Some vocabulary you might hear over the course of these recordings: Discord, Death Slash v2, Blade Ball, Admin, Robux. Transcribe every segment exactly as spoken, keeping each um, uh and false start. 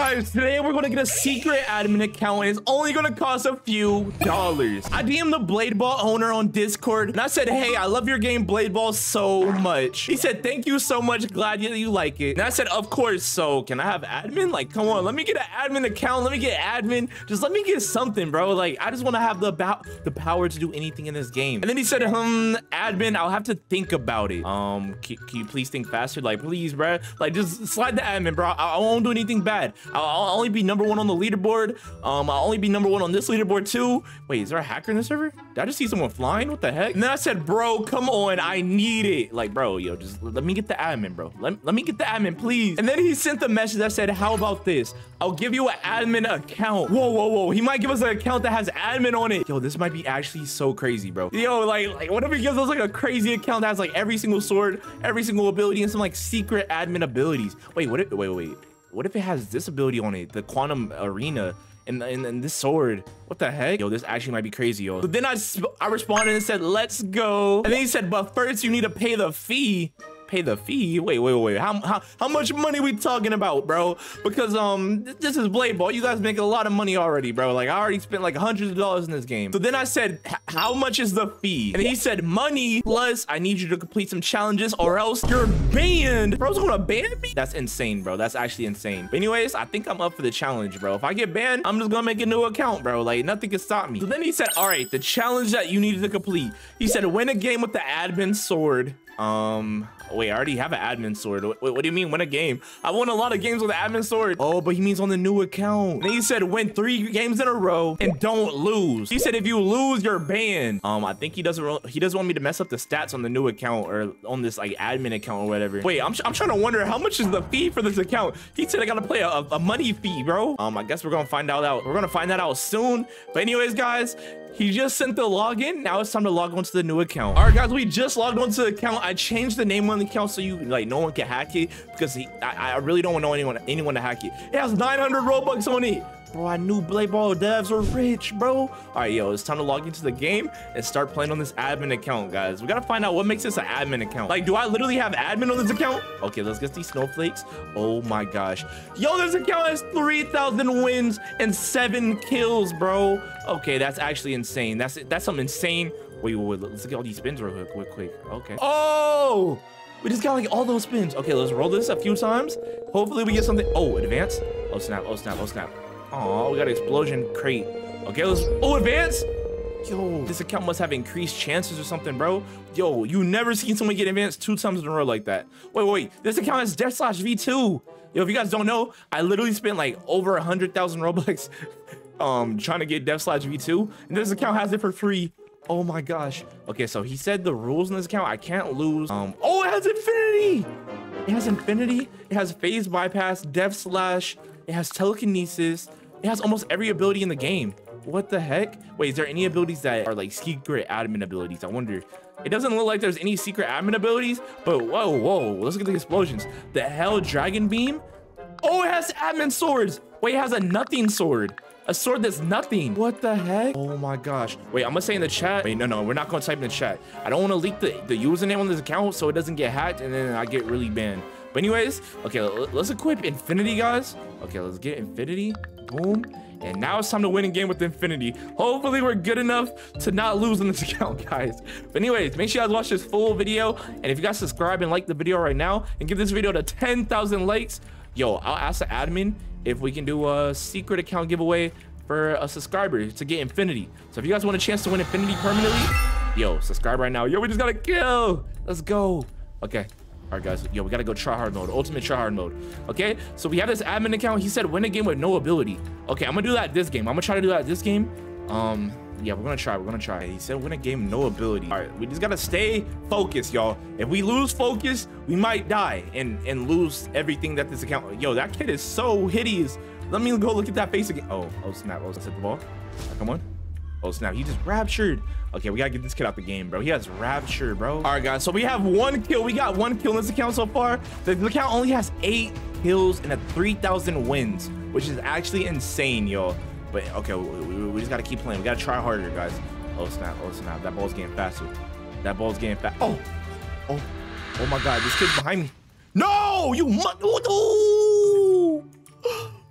guys, today we're gonna get a secret admin account, and it's only gonna cost a few dollars. I D M'd the Blade Ball owner on Discord, and I said, hey, I love your game Blade Ball so much. He said, thank you so much, glad you like it. And I said, of course, so can I have admin? Like, come on, let me get an admin account, let me get admin, just let me get something, bro. Like, I just want to have the about the power to do anything in this game. And then he said, hmm, admin, I'll have to think about it. Um, can, can you please think faster? Like, please, bro. Like, just slide the admin, bro. I, I won't do anything bad. I'll, I'll only be number one on the leaderboard. Um, I'll only be number one on this leaderboard too. Wait, is there a hacker in the server? Did I just see someone flying? What the heck? And then I said, bro, come on, I need it. Like, bro, yo, just let me get the admin, bro. Let, let me get the admin, please. And then he sent the message that said, how about this? I'll give you an admin account. Whoa, whoa, whoa. He might give us an account that has admin on it. Yo, this might be actually so crazy, bro. Yo, like, like whatever he gives us, like a crazy account that has like every single sword, every single ability, and some like secret admin abilities. Wait, what if, wait, wait, what if it has this ability on it? The quantum arena. And, and, and this sword, what the heck? Yo, this actually might be crazy, yo. But then I, I responded and said, let's go. And then he said, but first you need to pay the fee. Pay the fee? Wait, wait, wait. How, how, how much money we talking about, bro? Because um, this is Blade Ball. You guys make a lot of money already, bro. Like, I already spent like hundreds of dollars in this game. So then I said, how much is the fee? And he said, money plus I need you to complete some challenges or else you're banned. Bro's gonna ban me? That's insane, bro. That's actually insane. But anyways, I think I'm up for the challenge, bro. If I get banned, I'm just gonna make a new account, bro. Like, nothing can stop me. So then he said, all right, the challenge that you needed to complete. He said, win a game with the admin sword. Um, wait, I already have an admin sword. Wait, what do you mean win a game? I won a lot of games with an admin sword. Oh, but he means on the new account. And he said win three games in a row and don't lose. He said if you lose, you're banned. Um, I think he doesn't he doesn't want me to mess up the stats on the new account or on this like admin account or whatever. Wait, I'm, I'm trying to wonder how much is the fee for this account? He said I gotta play a, a money fee, bro. Um, I guess we're gonna find out out. We're gonna find that out soon. But anyways, guys, he just sent the login. Now it's time to log on to the new account. All right, guys, we just logged on to the account. I changed the name on the account so you like no one can hack it because he, I, I really don't want to know anyone anyone to hack it. It has nine hundred Robux on it. Bro, I knew Blade Ball devs were rich, bro. All right, yo, it's time to log into the game and start playing on this admin account, guys. We got to find out what makes this an admin account. Like, do I literally have admin on this account? Okay, let's get these snowflakes. Oh, my gosh. Yo, this account has three thousand wins and seven kills, bro. Okay, that's actually insane. That's that's some insane. Wait, wait, wait, let's get all these spins real quick, quick, quick. Okay. Oh, we just got like all those spins. Okay, let's roll this a few times. Hopefully we get something. Oh, advance. Oh, snap. Oh, snap. Oh, snap. Oh, we got an explosion crate. Okay, let's... Oh, advance! Yo, this account must have increased chances or something, bro. Yo, you never seen someone get advanced two times in a row like that. Wait, wait, this account is Death Slash v two. Yo, if you guys don't know, I literally spent like over one hundred thousand Robux um, trying to get Death Slash v two. And this account has it for free. Oh my gosh. Okay, so he said the rules in this account. I can't lose. Um. Oh, it has infinity! It has infinity. It has phase bypass, Death Slash. It has telekinesis. It has almost every ability in the game. What the heck? Wait, is there any abilities that are like secret admin abilities? I wonder. It doesn't look like there's any secret admin abilities, but whoa, whoa. Let's look at the explosions. The Hell Dragon Beam. Oh, it has admin swords. Wait, it has a nothing sword. A sword that's nothing. What the heck? Oh my gosh. Wait, I'm gonna say in the chat. Wait, no, no, we're not gonna type in the chat. I don't wanna leak the, the username on this account so it doesn't get hacked and then I get really banned. But anyways, okay, let's equip Infinity, guys. Okay, let's get Infinity. Boom. And now it's time to win a game with Infinity. Hopefully, we're good enough to not lose on this account, guys. But anyways, make sure you guys watch this full video. And if you guys subscribe and like the video right now and give this video to ten thousand likes, yo, I'll ask the admin if we can do a secret account giveaway for a subscriber to get Infinity. So if you guys want a chance to win Infinity permanently, yo, subscribe right now. Yo, we just got a kill. Let's go. Okay. All right, guys, yo, we gotta go try hard mode, ultimate try hard mode. Okay, so we have this admin account. He said win a game with no ability. Okay, I'm gonna do that this game. I'm gonna try to do that this game. Um, yeah, we're gonna try, we're gonna try. He said win a game, no ability. All right, we just gotta stay focused, y'all. If we lose focus, we might die and, and lose everything that this account, yo, that kid is so hideous. Let me go look at that face again. Oh, oh snap, oh, I set the ball. Right, come on. Oh snap, he just raptured. Okay, we gotta get this kid out the game, bro. He has rapture, bro. All right, guys, so we have one kill. We got one kill in this account so far. The account only has eight kills and a three thousand wins, which is actually insane, y'all. But okay, we, we just gotta keep playing. We gotta try harder, guys. Oh snap, oh snap. That ball's getting faster. That ball's getting fast. Oh, oh, oh my God, this kid's behind me. No, you mutt.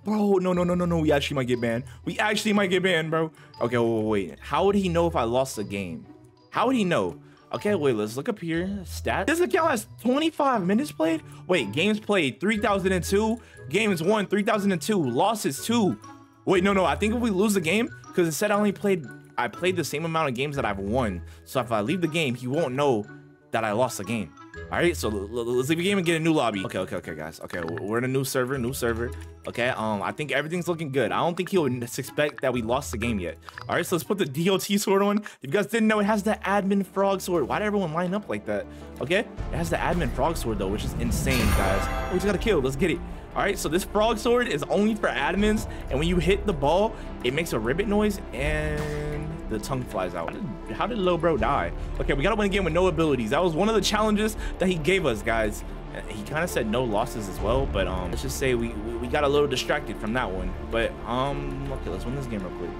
Bro, no, no, no, no, no. We actually might get banned. We actually might get banned, bro. Okay, wait, wait. How would he know if I lost the game? How would he know? Okay, wait, let's look up here. Stats. This account has twenty-five minutes played. Wait, games played, three thousand two. Games won, three thousand two. Losses, two. Wait, no, no. I think if we lose the game, because it said I only played... I played the same amount of games that I've won. So if I leave the game, he won't know that I lost the game. All right, so let's leave the game and get a new lobby. Okay, okay, okay, guys. Okay, we're in a new server, new server. Okay, um, I think everything's looking good. I don't think he'll suspect that we lost the game yet. All right, so let's put the D O T sword on. If you guys didn't know, it has the admin frog sword. Why did everyone line up like that? Okay, it has the admin frog sword, though, which is insane, guys. We just got to kill. Let's get it. All right, so this frog sword is only for admins. And when you hit the ball, it makes a ribbit noise and... the tongue flies out. How did, how did Lil Bro die? Okay, we gotta win a game with no abilities. That was one of the challenges that he gave us, guys. He kind of said no losses as well, but um, let's just say we, we we got a little distracted from that one. But um, okay, let's win this game real quick.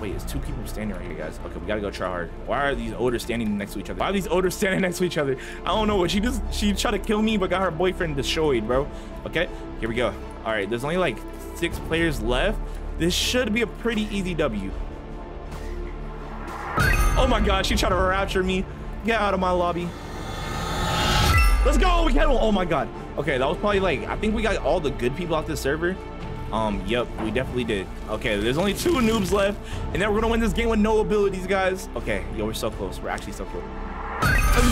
Wait, it's two people standing right here, guys. Okay, we gotta go try hard. Why are these odors standing next to each other? Why are these odors standing next to each other? I don't know. She just she tried to kill me, but got her boyfriend destroyed, bro. Okay, here we go. All right, there's only like six players left. This should be a pretty easy W. Oh my God, she tried to rapture me. Get out of my lobby. Let's go. We got one. Oh my God. Okay, that was probably like, I think we got all the good people off this server. Um, yep, we definitely did. Okay, there's only two noobs left, and then we're gonna win this game with no abilities, guys. Okay, yo, we're so close. We're actually so close.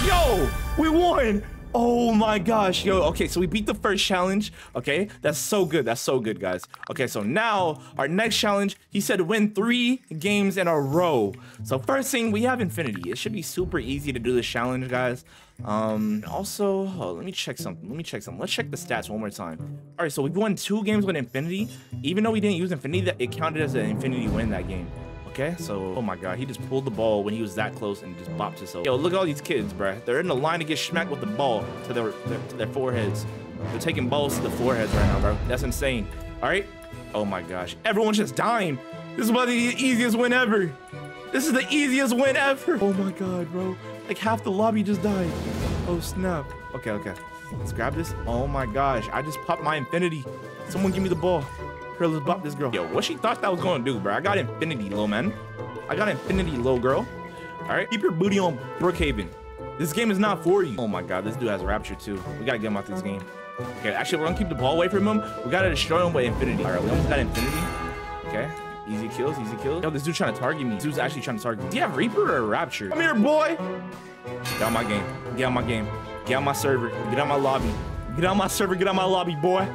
Yo, we won. Oh my gosh, yo. Okay, so we beat the first challenge. Okay, that's so good. That's so good, guys. Okay, so now our next challenge, he said win three games in a row. So first thing, we have Infinity. It should be super easy to do this challenge, guys. Um, also, oh, let me check something. Let me check something. Let's check the stats one more time. All right, so we've won two games with Infinity. Even though we didn't use Infinity, that it counted as an Infinity win that game. Okay, so, oh my God, he just pulled the ball when he was that close and just bopped himself. Yo, look at all these kids, bruh. They're in the line to get smacked with the ball to their, their, to their foreheads. They're taking balls to the foreheads right now, bro. That's insane. All right. Oh my gosh. Everyone's just dying. This is about the easiest win ever. This is the easiest win ever. Oh my God, bro. Like half the lobby just died. Oh, snap. Okay, okay. Let's grab this. Oh my gosh. I just popped my Infinity. Someone give me the ball. Let's bop this girl. Yo, what she thought that was gonna do, bro? I got Infinity, little man. I got Infinity, little girl. All right, keep your booty on Brookhaven. This game is not for you. Oh my God, this dude has rapture too. We gotta get him out this game. Okay, actually, we're gonna keep the ball away from him. We gotta destroy him by Infinity. All right, we almost got Infinity. Okay, easy kills, easy kills. Yo, this dude trying to target me. This dude's actually trying to target me. Do you have Reaper or Rapture? Come here, boy. Get out my game. Get out my game. Get out my server. Get out my lobby. Get out my server. Get out my lobby, boy.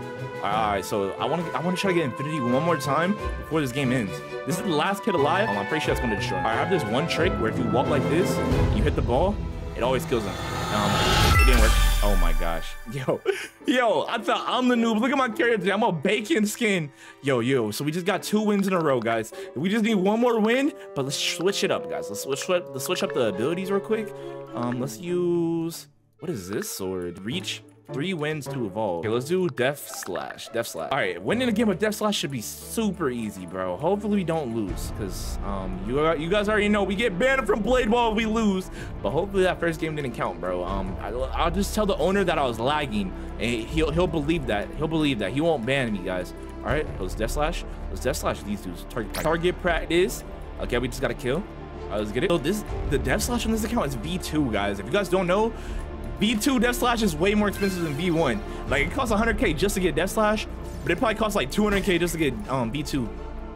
All right, so I want to I want to try to get Infinity one more time before this game ends. This is the last kid alive. Um, I'm pretty sure that's going to destroy him. All right, I have this one trick where if you walk like this, you hit the ball, it always kills him. Um, it didn't work. Oh my gosh. Yo, yo, I thought I'm the noob. Look at my character. I'm a bacon skin. Yo, yo, so we just got two wins in a row, guys. We just need one more win, but let's switch it up, guys. Let's switch, let's switch up the abilities real quick. Um, let's use, what is this sword? Reach. Three wins to evolve. Okay, let's do Death Slash. Death Slash. All right, winning a game with Death Slash should be super easy, bro. Hopefully we don't lose, because um, you are, you guys already know we get banned from Blade Ball if we lose. But hopefully that first game didn't count, bro. Um, I, I'll just tell the owner that I was lagging, and he'll he'll believe that. He'll believe that. He won't ban me, guys. All right, let's Death Slash. Let's Death Slash these dudes. Target practice. Target practice. Okay, we just gotta kill. All right, let's get it. So this the Death Slash on this account is V two, guys. If you guys don't know, V two Death Slash is way more expensive than V one. Like, it costs one hundred K just to get Death Slash, but it probably costs like two hundred K just to get um, V two,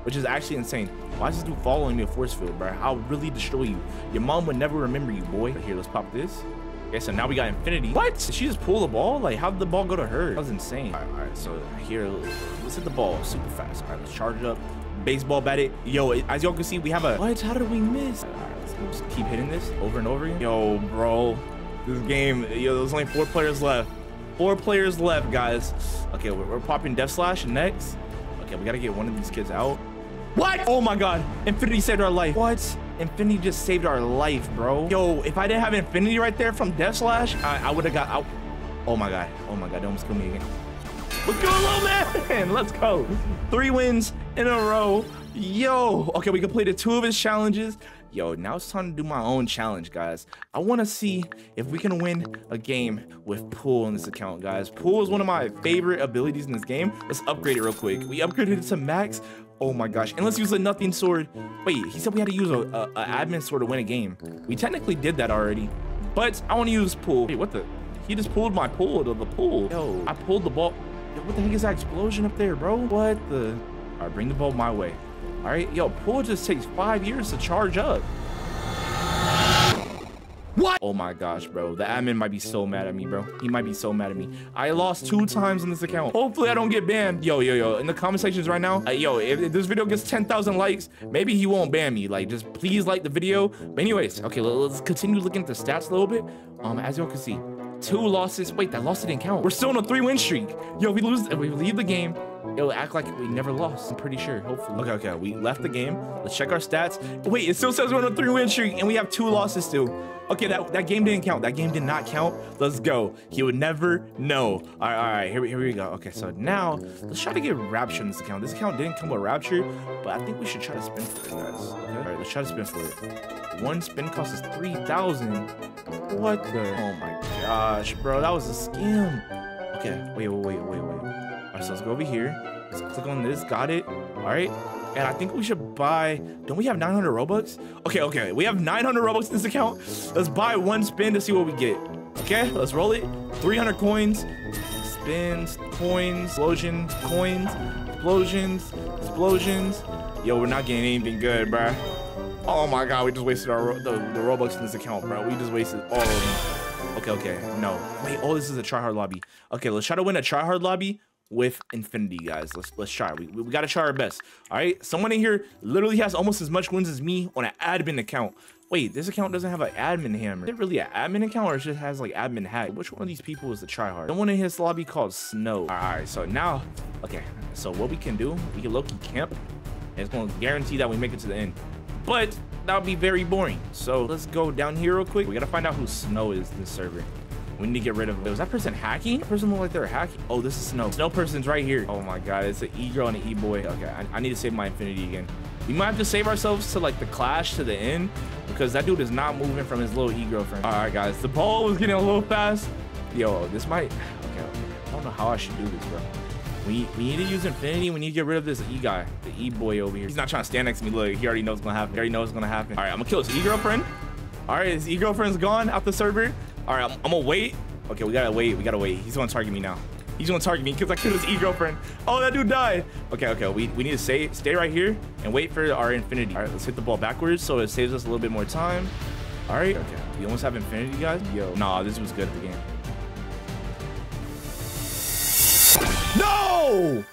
which is actually insane. Why is this dude following me a force field, bro? I'll really destroy you. Your mom would never remember you, boy. Here, let's pop this. Okay, so now we got Infinity. What? Did she just pull the ball? Like, how did the ball go to her? That was insane. All right, all right, so here, let's hit the ball super fast. All right, let's charge it up. Baseball bat it. Yo, as y'all can see, we have a... What? How did we miss? All right, let's keep hitting this over and over again. Yo, bro. This game, yo, there's only four players left. Four players left, guys. Okay, we're, we're popping Death Slash next. Okay, we gotta get one of these kids out. What? Oh my God, Infinity saved our life. What? Infinity just saved our life, bro. Yo, if I didn't have Infinity right there from Death Slash, I, I would have got out. Oh my God, oh my God, don't kill me again. Let's go, little man, let's go. Three wins in a row. Yo, okay, we completed two of his challenges. Yo, now it's time to do my own challenge, guys. I want to see if we can win a game with pool in this account, guys. Pool is one of my favorite abilities in this game. Let's upgrade it real quick. We upgraded it to max. Oh my gosh, and let's use a nothing sword. Wait, he said we had to use a, a, a admin sword to win a game. We technically did that already, but I want to use pool. Wait, what the? He just pulled my pool to the pool. Yo, I pulled the ball. Yo, what the heck is that explosion up there, bro? What the? All right, bring the ball my way. All right, yo, pool just takes five years to charge up. What? Oh my gosh, bro. The admin might be so mad at me, bro. He might be so mad at me. I lost two times on this account. Hopefully, I don't get banned. Yo, yo, yo. In the comment sections right now, uh, yo, if, if this video gets ten thousand likes, maybe he won't ban me. Like, just please like the video. But anyways, okay, let's continue looking at the stats a little bit. Um, as y'all can see, two losses. Wait, that loss didn't count. We're still on a three-win streak. Yo, we lose. We leave the game. It'll act like we never lost. I'm pretty sure, hopefully. Okay, okay, we left the game. Let's check our stats. Wait, it still says we're on a three-win streak, and we have two losses still. Okay, that, that game didn't count. That game did not count. Let's go. He would never know. All right, all right, here we, here we go. Okay, so now let's try to get Rapture in this account. This account didn't come with Rapture, but I think we should try to spin for it, guys. Okay? All right, let's try to spin for it. One spin cost is three thousand. What the? Oh, my gosh, bro. That was a scam. Okay, wait, wait, wait, wait, wait. So let's go over here. Let's click on this. Got it. All right. And I think we should buy. Don't we have nine hundred Robux? Okay, okay. We have nine hundred Robux in this account. Let's buy one spin to see what we get. Okay, let's roll it. three hundred coins. Spins, coins, explosions, coins, explosions, explosions. Yo, we're not getting anything good, bruh. Oh my God, we just wasted our the, the Robux in this account, bro. We just wasted all of them. Okay, okay. No. Wait, oh, this is a tryhard lobby. Okay, let's try to win a tryhard lobby with infinity, guys. Let's let's try. We, we gotta try our best. All right, someone in here literally has almost as much wins as me on an admin account. Wait, this account doesn't have an admin hammer. Is it really an admin account, or it just has like admin hack? Which one of these people is the tryhard? Someone in his lobby called Snow. All right, so now, okay, so what we can do, we can low-key camp, and it's gonna guarantee that we make it to the end, but that'll be very boring. So let's go down here real quick. We gotta find out who Snow is in this server. We need to get rid of it. Was that person hacking? That person looked like they're hacking. Oh, this is Snow. Snow person's right here. Oh my God, it's an e-girl and an e-boy. Okay, I, I need to save my infinity again. We might have to save ourselves to like the clash to the end, because that dude is not moving from his little e-girl friend. All right, guys, the ball was getting a little fast. Yo, this might, okay, okay. I don't know how I should do this, bro. We, we need to use infinity. We need to get rid of this e-guy, the e-boy over here. He's not trying to stand next to me. Look, he already knows what's gonna happen. He already knows what's gonna happen. All right, I'm gonna kill his e-girlfriend. All right, his e-girlfriend's gone out the server. All right, I'm, I'm gonna wait. Okay, we gotta wait. We gotta wait. He's gonna target me now. He's gonna target me because I killed his e-girlfriend. Oh, that dude died. Okay, okay. We, we need to stay, stay right here and wait for our infinity. All right, let's hit the ball backwards so it saves us a little bit more time. All right. Okay. We almost have infinity, guys. Yo. Nah, this was good at the game. No!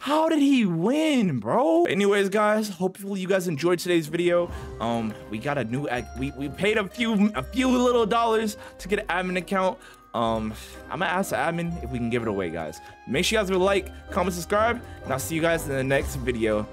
How did he win, bro? Anyways, guys, hopefully you guys enjoyed today's video. Um, we got a new, we, we paid a few, a few little dollars to get an admin account. Um, I'm gonna ask the admin if we can give it away, guys. Make sure you guys leave a like, comment, subscribe, and I'll see you guys in the next video.